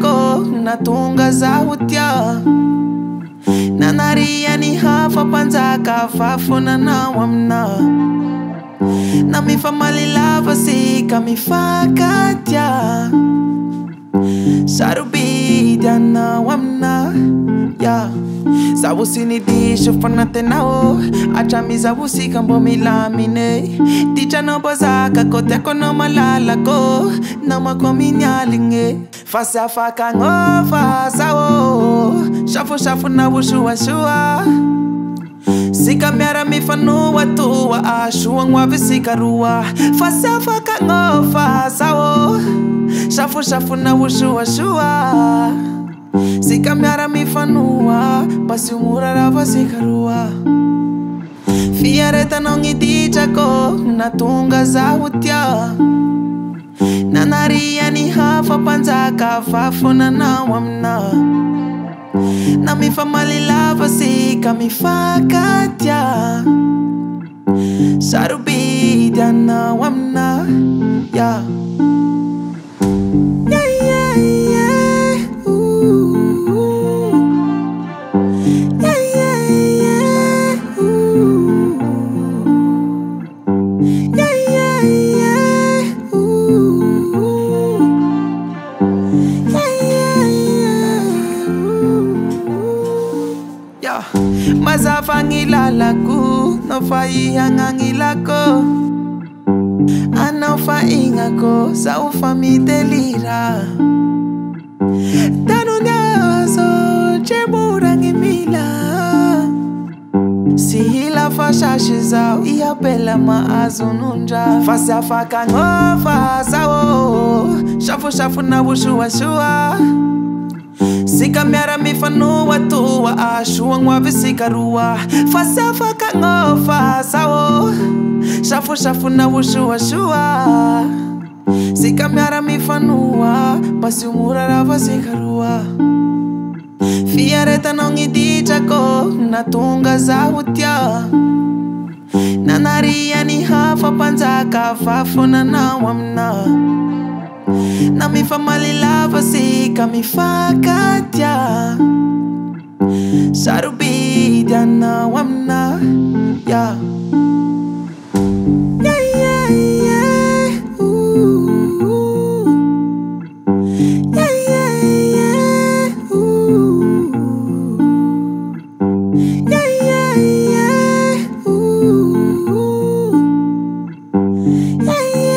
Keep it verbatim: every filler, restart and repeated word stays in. zako natunga za utya Nanaria ni hafa panzaka fafuna na wamna Na mifamali lava sika mifakatya Sarubida na wamna ya Zawusini disho fanate nao Achami zawusika mbo milamine Ticha no bozaka koteko no malalako Nama kominyalinge Fasa faka ngofa sao Shafu shafu na wushua shua Sika miara mifanua tua Ashua ngwavi sika rua Fasa faka ngofa sao Shafu shafu na wushua shua Sika miara mifanua Pasi umura rava sika rua Fiareta nongi dichako Natunga za utia Nanaria ni hafa panzaka Fafuna na wamna Na mifamali lava sika mifakatya Sarubidya na wamna ya Mazafa ngilalaku, nofa ihanga ngilako Anofa ingako, saufa mitelira Tanunyazo, chemura ngimila Sihila fashashi zao, iapela maazununja Fasafa kangofa zao, shafu shafu na wushua shua Sika miara mifanua tua Ashua ngwavi sika rua Fasafa kangofa sao Shafu shafu na wushua shua Sika miara mifanua Pasi umura rava sika rua Fiareta nongi dichako Natunga za utya Nanaria ni hafa panzaka Fafuna na wamna Na mifamali lava sika mifakatya Sarubidya na wamna ya Yeah, yeah, yeah, ooh. Yeah, yeah, yeah, ooh. Yeah, yeah.